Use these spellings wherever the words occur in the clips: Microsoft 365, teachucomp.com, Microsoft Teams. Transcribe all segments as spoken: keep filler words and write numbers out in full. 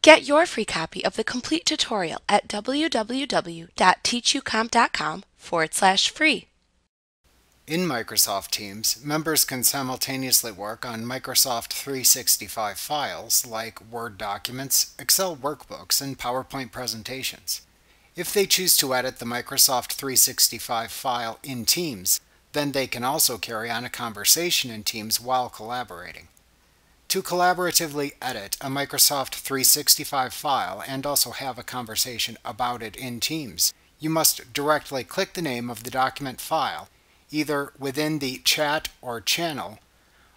Get your free copy of the complete tutorial at www.teachucomp.com forward slash free. In Microsoft Teams, members can simultaneously work on Microsoft three sixty-five files like Word documents, Excel workbooks, and PowerPoint presentations. If they choose to edit the Microsoft three sixty-five file in Teams, then they can also carry on a conversation in Teams while collaborating. To collaboratively edit a Microsoft three sixty-five file and also have a conversation about it in Teams, you must directly click the name of the document file, either within the Chat or Channel,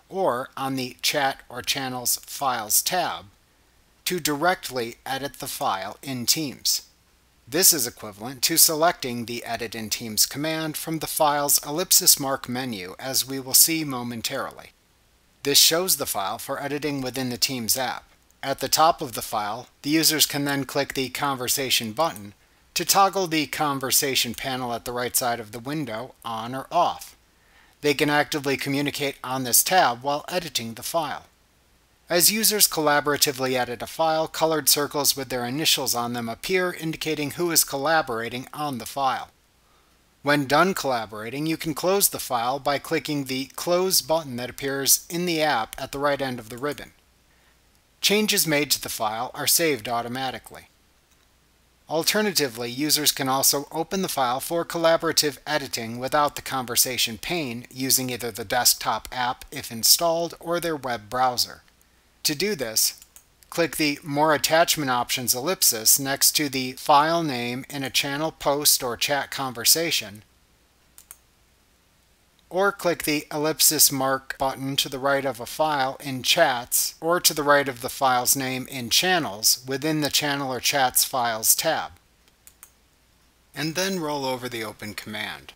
or on the Chat or Channels Files tab, to directly edit the file in Teams. This is equivalent to selecting the Edit in Teams command from the file's ellipsis mark menu, as we will see momentarily. This shows the file for editing within the Teams app. At the top of the file, the users can then click the Conversation button to toggle the conversation panel at the right side of the window on or off. They can actively communicate on this tab while editing the file. As users collaboratively edit a file, colored circles with their initials on them appear, indicating who is collaborating on the file. When done collaborating, you can close the file by clicking the Close button that appears in the app at the right end of the ribbon. Changes made to the file are saved automatically. Alternatively, users can also open the file for collaborative editing without the conversation pane using either the desktop app, if installed, or their web browser. To do this, click the More Attachment Options ellipsis next to the file name in a channel post or chat conversation, or click the ellipsis mark button to the right of a file in Chats, or to the right of the file's name in Channels within the Channel or Chats Files tab, and then roll over the Open command.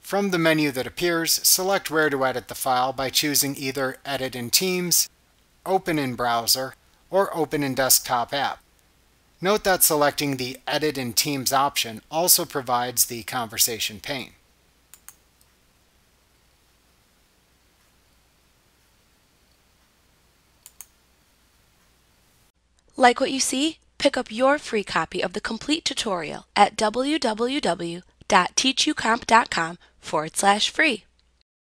From the menu that appears, select where to edit the file by choosing either Edit in Teams, Open in Browser, or Open in Desktop App. Note that selecting the Edit in Teams option also provides the conversation pane. Like what you see? Pick up your free copy of the complete tutorial at www.teachucomp.com forward slash free.